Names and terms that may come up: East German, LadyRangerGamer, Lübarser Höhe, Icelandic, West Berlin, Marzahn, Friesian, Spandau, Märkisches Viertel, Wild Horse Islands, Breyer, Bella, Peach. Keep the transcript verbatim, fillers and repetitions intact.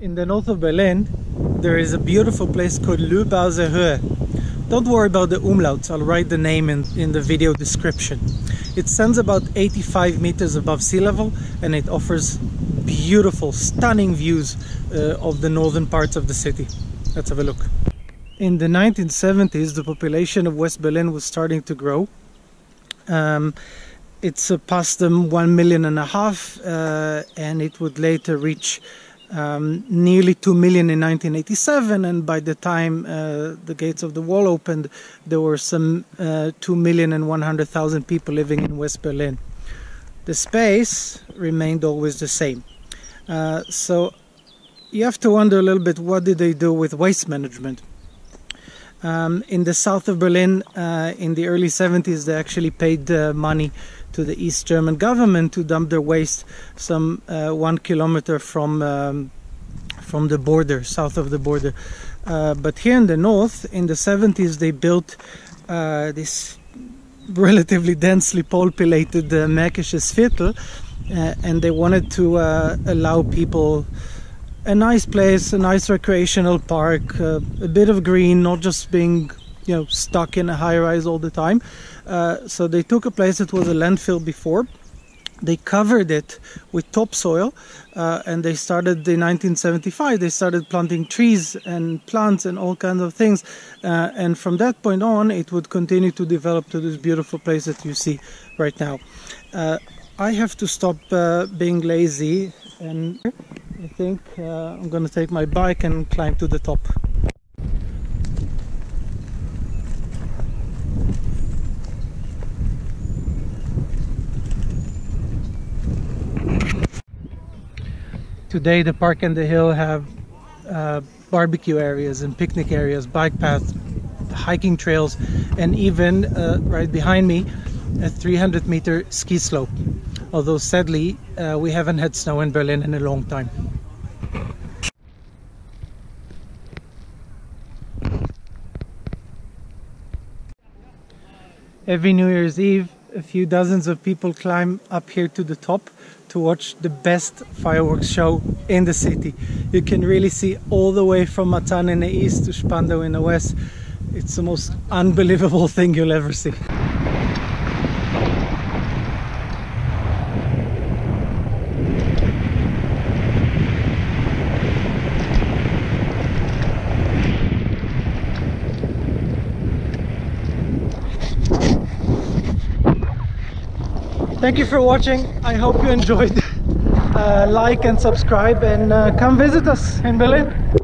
in the north of Berlin, there is a beautiful place called Lübarser Höhe. Don't worry about the umlauts, I'll write the name in, in the video description. It stands about eighty-five meters above sea level and it offers beautiful, stunning views uh, of the northern parts of the city. Let's have a look. In the nineteen seventies, the population of West Berlin was starting to grow. Um, it surpassed them one million and a half uh, and it would later reach Um, nearly two million in nineteen eighty-seven, and by the time uh, the gates of the wall opened, there were some uh, two million one hundred thousand people living in West Berlin. The space remained always the same. Uh, so you have to wonder a little bit, what did they do with waste management? Um, in the south of Berlin, uh, in the early seventies, they actually paid uh, money to the East German government to dump their waste some uh, one kilometer from um, from the border, south of the border. Uh, but here in the north, in the seventies, they built uh, this relatively densely populated uh, Märkisches Viertel, uh, and they wanted to uh, allow people a nice place, a nice recreational park, uh, a bit of green, not just being, you know, stuck in a high-rise all the time. Uh, so they took a place that was a landfill before, they covered it with topsoil, uh, and they started in nineteen seventy-five, they started planting trees and plants and all kinds of things, uh, and from that point on it would continue to develop to this beautiful place that you see right now. Uh, I have to stop uh, being lazy, and I think uh, I'm going to take my bike and climb to the top. Today the park and the hill have uh, barbecue areas and picnic areas, bike paths, hiking trails, and even uh, right behind me a three hundred meter ski slope. Although sadly, uh, we haven't had snow in Berlin in a long time. Every New Year's Eve, a few dozens of people climb up here to the top to watch the best fireworks show in the city. You can really see all the way from Marzahn in the east to Spandau in the west. It's the most unbelievable thing you'll ever see. Thank you for watching. I hope you enjoyed. Uh, like and subscribe, and uh, come visit us in Berlin.